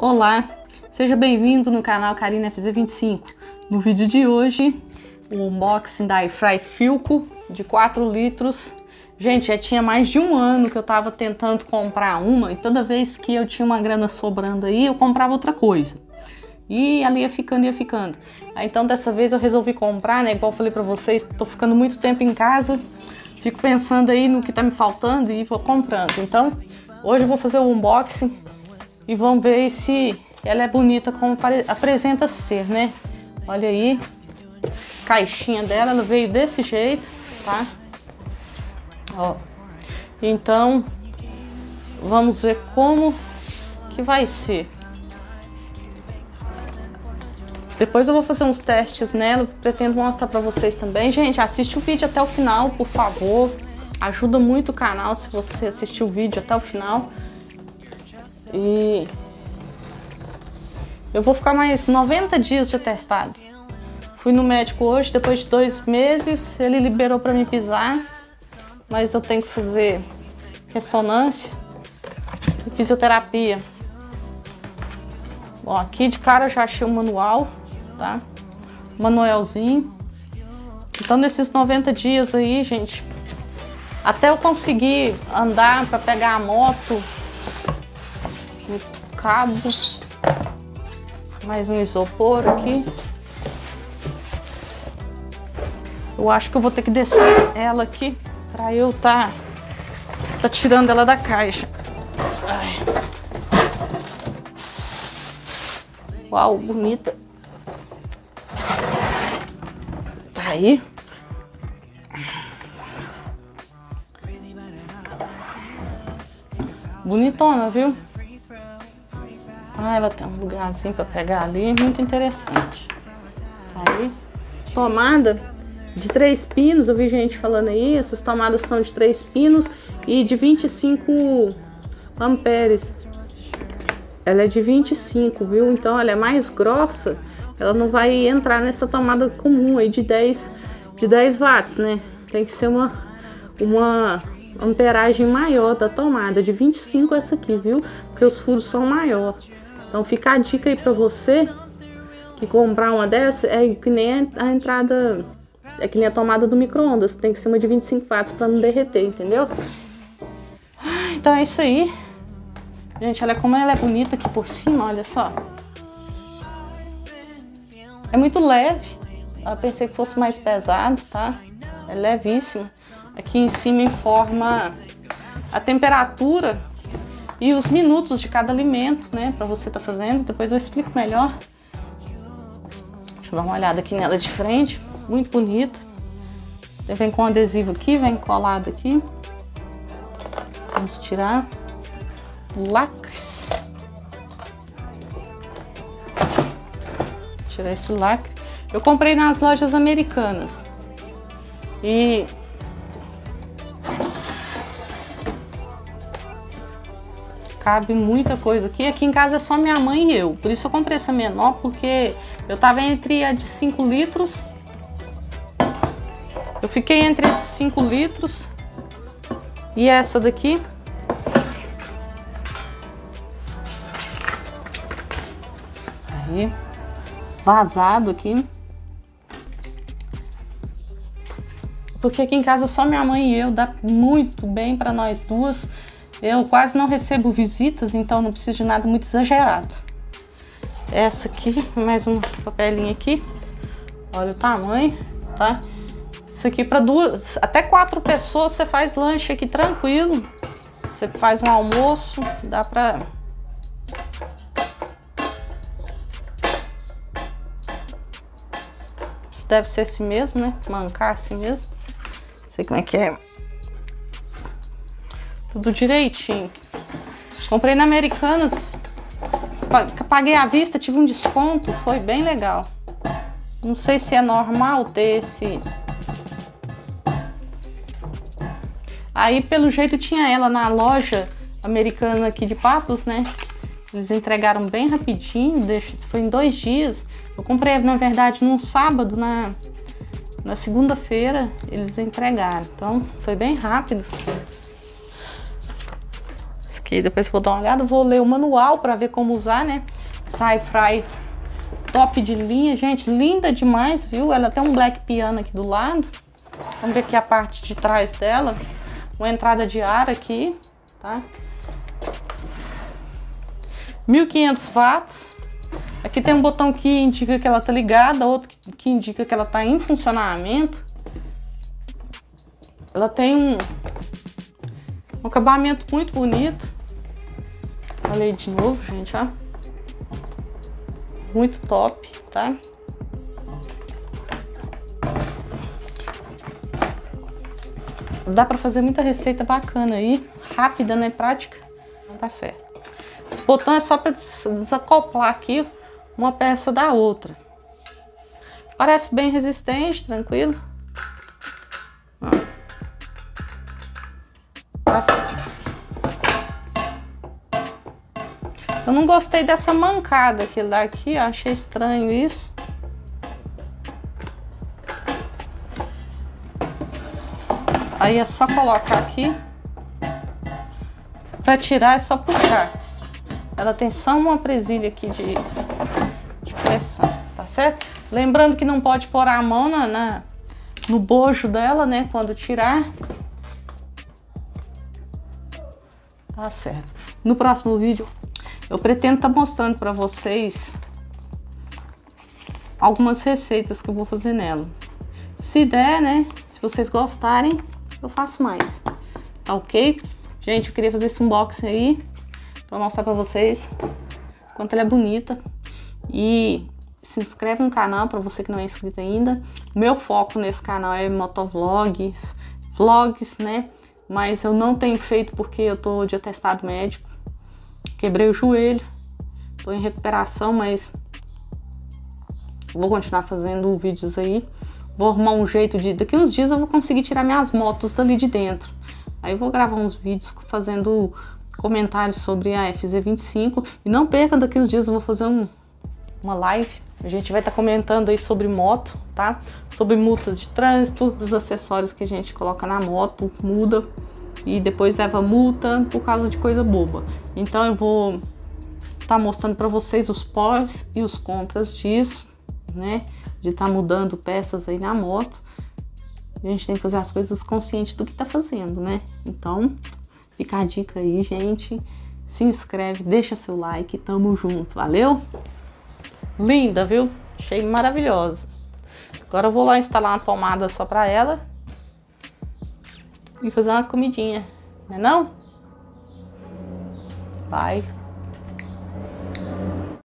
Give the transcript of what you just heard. Olá, seja bem-vindo no canal Karina FZ25. No vídeo de hoje, o unboxing da Air Fry Philco de 4 litros. Gente, já tinha mais de um ano que eu tava tentando comprar uma, e toda vez que eu tinha uma grana sobrando aí, eu comprava outra coisa. E ali ia ficando. Aí, então dessa vez eu resolvi comprar, né? Igual eu falei pra vocês, tô ficando muito tempo em casa, fico pensando aí no que tá me faltando e vou comprando. Então, hoje eu vou fazer o unboxing e vamos ver se ela é bonita como apresenta ser, né? Olha aí, caixinha dela, ela veio desse jeito, tá? Ó, então vamos ver como que vai ser. Depois eu vou fazer uns testes nela, pretendo mostrar pra vocês também. Gente, assiste o vídeo até o final, por favor. Ajuda muito o canal se você assistir o vídeo até o final. E eu vou ficar mais 90 dias de testado. Fui no médico hoje, depois de 2 meses, ele liberou pra mim pisar, mas eu tenho que fazer ressonância e fisioterapia. Ó, aqui de cara eu já achei o manual, tá? Manuelzinho. Então nesses 90 dias aí, gente, até eu conseguir andar pra pegar a moto, o cabo, mais um isopor aqui. Eu acho que eu vou ter que descer ela aqui pra eu tá tirando ela da caixa. Ai. Uau, bonita. Tá aí. Bonitona, viu? Ah, ela tem um lugarzinho pra pegar ali, muito interessante. Tá aí. Tomada de 3 pinos, eu vi gente falando aí, essas tomadas são de 3 pinos e de 25 amperes. Ela é de 25, viu? Então ela é mais grossa, ela não vai entrar nessa tomada comum aí de 10 watts, né? Tem que ser uma amperagem maior da tomada, de 25 essa aqui, viu? Porque os furos são maiores. Então fica a dica aí pra você que comprar uma dessa. É que nem a entrada, é que nem a tomada do micro-ondas, tem que ser uma de 25 watts para não derreter, entendeu? Então é isso aí. Gente, olha como ela é bonita aqui por cima, olha só. É muito leve. Eu pensei que fosse mais pesado, tá? É levíssima. Aqui em cima informa a temperatura e os minutos de cada alimento, né? Pra você tá fazendo. Depois eu explico melhor. Deixa eu dar uma olhada aqui nela de frente. Muito bonita. Vem com adesivo aqui, vem colado aqui. Vamos tirar. Lacres. Tirar esse lacre. Eu comprei nas lojas Americanas. E cabe muita coisa aqui. Aqui em casa é só minha mãe e eu. Por isso eu comprei essa menor, porque eu tava entre a de 5 litros. Eu fiquei entre a de 5 litros e essa daqui. Aí, vazado aqui. Porque aqui em casa só minha mãe e eu, dá muito bem para nós duas. Eu quase não recebo visitas, então não preciso de nada muito exagerado. Essa aqui, mais um papelinho aqui. Olha o tamanho, tá? Isso aqui para duas, até 4 pessoas, você faz lanche aqui tranquilo. Você faz um almoço, dá pra... Deve ser assim mesmo, né? Mancar assim mesmo. Não sei como é que é. Tudo direitinho. Comprei na Americanas. Paguei à vista, tive um desconto. Foi bem legal. Não sei se é normal ter esse... Aí, pelo jeito, tinha ela na loja americana aqui de Patos, né? Eles entregaram bem rapidinho, foi em 2 dias. Eu comprei, na verdade, num sábado, na segunda-feira, eles entregaram. Então, foi bem rápido. que depois eu vou dar uma olhada, vou ler o manual para ver como usar, né? Essa Air Fry top de linha, gente, linda demais, viu? Ela tem um black piano aqui do lado. Vamos ver aqui a parte de trás dela. Uma entrada de ar aqui, tá? 1500 watts. Aqui tem um botão que indica que ela tá ligada, outro que indica que ela tá em funcionamento. Ela tem um acabamento muito bonito. Olha aí de novo, gente, ó. Muito top, tá? Dá pra fazer muita receita bacana aí, rápida, né? Prática. Não tá certo. Esse botão é só pra desacoplar aqui uma peça da outra. Parece bem resistente, tranquilo. Ó. Eu não gostei dessa mancada que ele dá aqui, ó. Achei estranho isso. Aí é só colocar aqui. Pra tirar é só puxar. Ela tem só uma presilha aqui de pressão, tá certo? Lembrando que não pode pôr a mão no bojo dela, né? Quando tirar. Tá certo. No próximo vídeo eu pretendo estar mostrando pra vocês algumas receitas que eu vou fazer nela. Se der, né? Se vocês gostarem, eu faço mais. Tá ok? Gente, eu queria fazer esse unboxing aí pra mostrar pra vocês quanto ela é bonita. E se inscreve no canal pra você que não é inscrito ainda. O meu foco nesse canal é motovlogs, vlogs, né? Mas eu não tenho feito porque eu tô de atestado médico. Quebrei o joelho. Tô em recuperação, mas vou continuar fazendo vídeos aí. Vou arrumar um jeito de... Daqui uns dias eu vou conseguir tirar minhas motos dali de dentro. Aí eu vou gravar uns vídeos fazendo comentários sobre a FZ25. E não perca, daqui uns dias eu vou fazer uma live. A gente vai estar comentando aí sobre moto, tá? Sobre multas de trânsito, os acessórios que a gente coloca na moto, muda e depois leva multa por causa de coisa boba. Então eu vou estar mostrando para vocês os pós e os contras disso, né? De estar mudando peças aí na moto. A gente tem que fazer as coisas consciente do que tá fazendo, né? Então, fica a dica aí, gente. Se inscreve, deixa seu like, tamo junto, valeu? Linda, viu? Achei maravilhosa. Agora eu vou lá instalar uma tomada só pra ela. E fazer uma comidinha, né não? Bye.